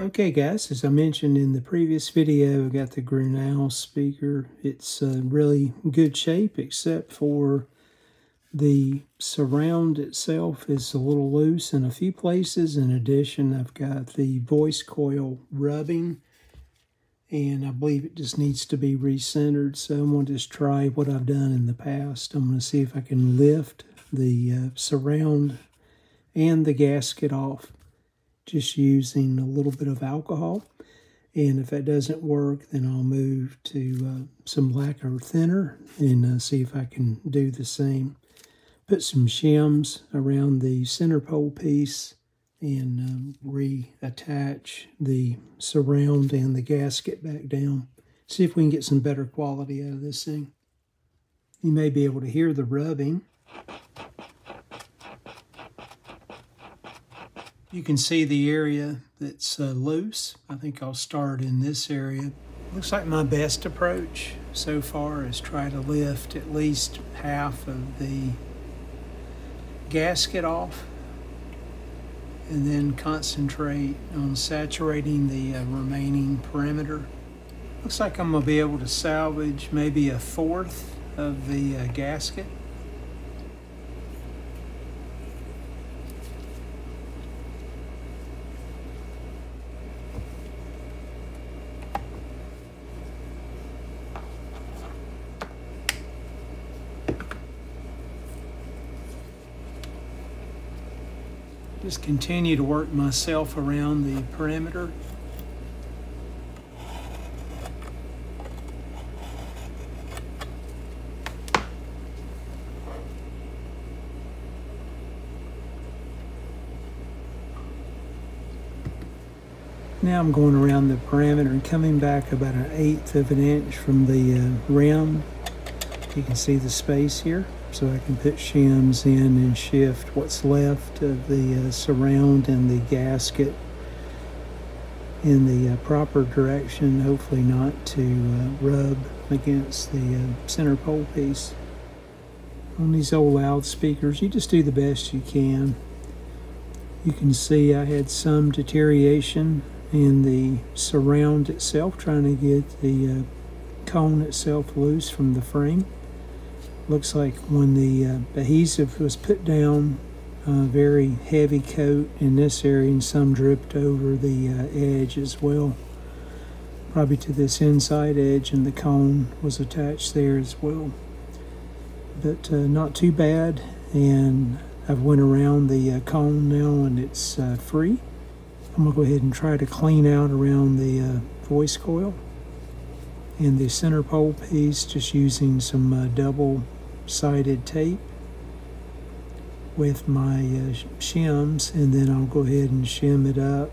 Okay guys, as I mentioned in the previous video, I've got the Grunow speaker. It's really good shape except for the surround itself is a little loose in a few places. In addition, I've got the voice coil rubbing and I believe it just needs to be recentered. So I'm going to just try what I've done in the past. I'm going to see if I can lift the surround and the gasket off, just using a little bit of alcohol. And if that doesn't work, then I'll move to some lacquer thinner and see if I can do the same. Put some shims around the center pole piece and reattach the surround and the gasket back down. See if we can get some better quality out of this thing. You may be able to hear the rubbing. You can see the area that's loose. I think I'll start in this area. Looks like my best approach so far is try to lift at least half of the gasket off and then concentrate on saturating the remaining perimeter. Looks like I'm gonna be able to salvage maybe a fourth of the gasket. Just continue to work myself around the perimeter. Now I'm going around the perimeter and coming back about 1/8 of an inch from the rim. You can see the space here. So I can put shims in and shift what's left of the surround and the gasket in the proper direction, hopefully not to rub against the center pole piece. On these old loudspeakers, you just do the best you can. You can see I had some deterioration in the surround itself, trying to get the cone itself loose from the frame. Looks like when the adhesive was put down, a very heavy coat in this area and some dripped over the edge as well. Probably to this inside edge, and the cone was attached there as well. But not too bad, and I've went around the cone now and it's free. I'm gonna go ahead and try to clean out around the voice coil and the center pole piece, just using some double-sided tape with my shims, and then I'll go ahead and shim it up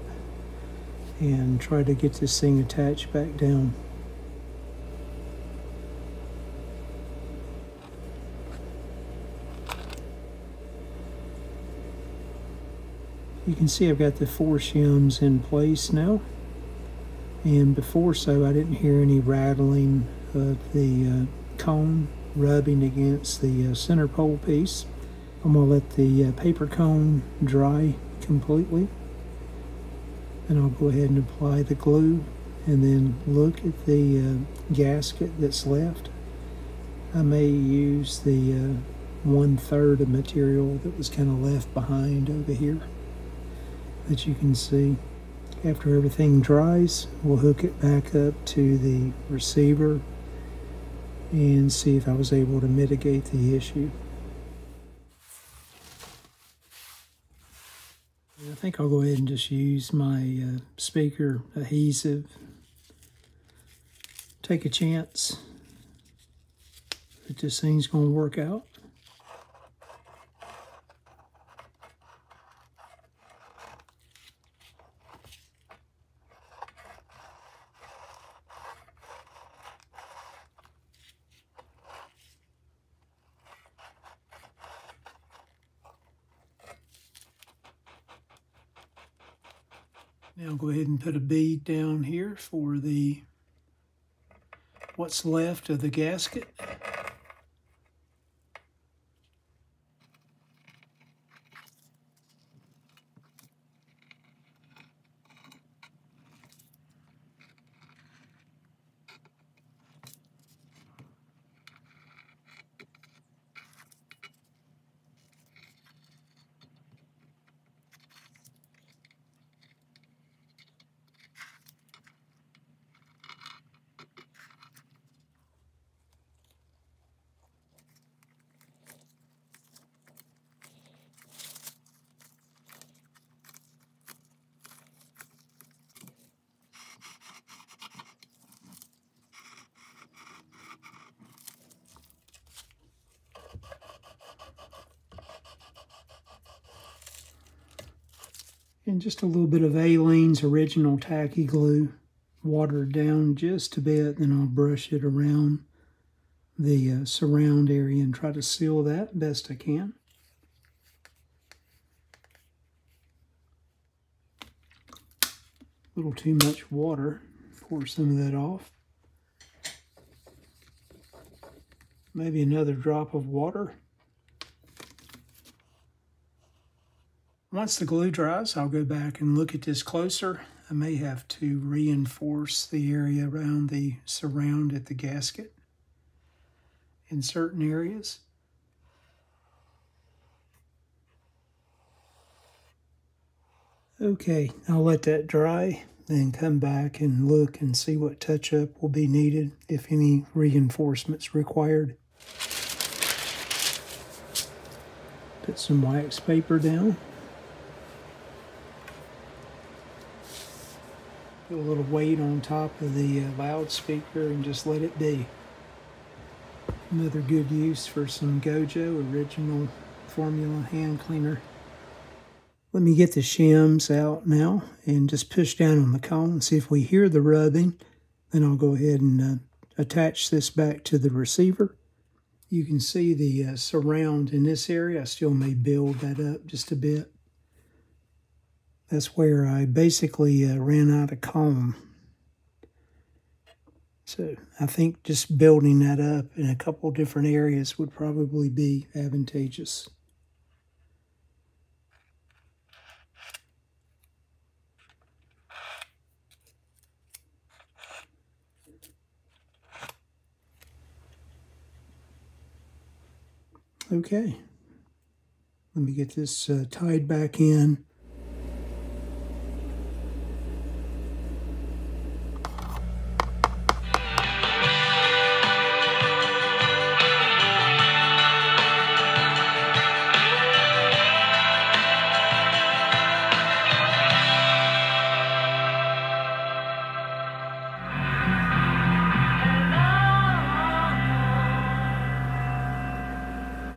and try to get this thing attached back down. You can see I've got the 4 shims in place now. And before so, I didn't hear any rattling of the cone rubbing against the center pole piece. I'm going to let the paper cone dry completely. And I'll go ahead and apply the glue and then look at the gasket that's left. I may use the 1/3 of material that was kind of left behind over here that you can see. After everything dries, we'll hook it back up to the receiver and see if I was able to mitigate the issue. I think I'll go ahead and just use my speaker adhesive. Take a chance that this thing's going to work out. Now I'll go ahead and put a bead down here for the what's left of the gasket. and just a little bit of Aileen's Original Tacky Glue, watered down just a bit. Then I'll brush it around the surround area and try to seal that best I can. A little too much water. Pour some of that off. Maybe another drop of water. Once the glue dries, I'll go back and look at this closer. I may have to reinforce the area around the surround at the gasket in certain areas. Okay, I'll let that dry, then come back and look and see what touch-up will be needed, if any reinforcements required. Put some wax paper down. Put a little weight on top of the loudspeaker and just let it be. Another good use for some Gojo Original Formula Hand Cleaner. Let me get the shims out now and just push down on the cone and see if we hear the rubbing. Then I'll go ahead and attach this back to the receiver. You can see the surround in this area. I still may build that up just a bit. That's where I basically ran out of cone. So I think just building that up in a couple different areas would probably be advantageous. Okay, let me get this tied back in